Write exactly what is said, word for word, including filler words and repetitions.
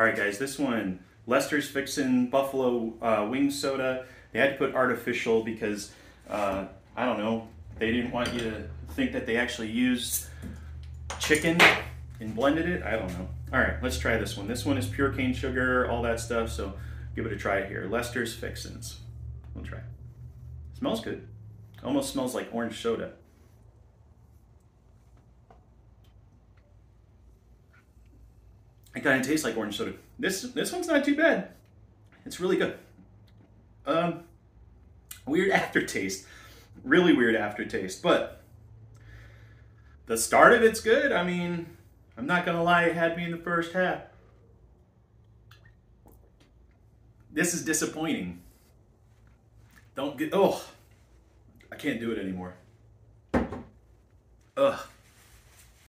Alright guys, this one, Lester's Fixin' Buffalo uh, Wing Soda. They had to put artificial because, uh, I don't know, they didn't want you to think that they actually used chicken and blended it. I don't know. Alright, let's try this one. This one is pure cane sugar, all that stuff, so give it a try here. Lester's Fixins. We'll try. Smells good. Almost smells like orange soda. It kind of tastes like orange soda. This this one's not too bad. It's really good. Um, weird aftertaste. Really weird aftertaste. But the start of it's good. I mean, I'm not going to lie. It had me in the first half. This is disappointing. Don't get... Oh, I can't do it anymore. Ugh.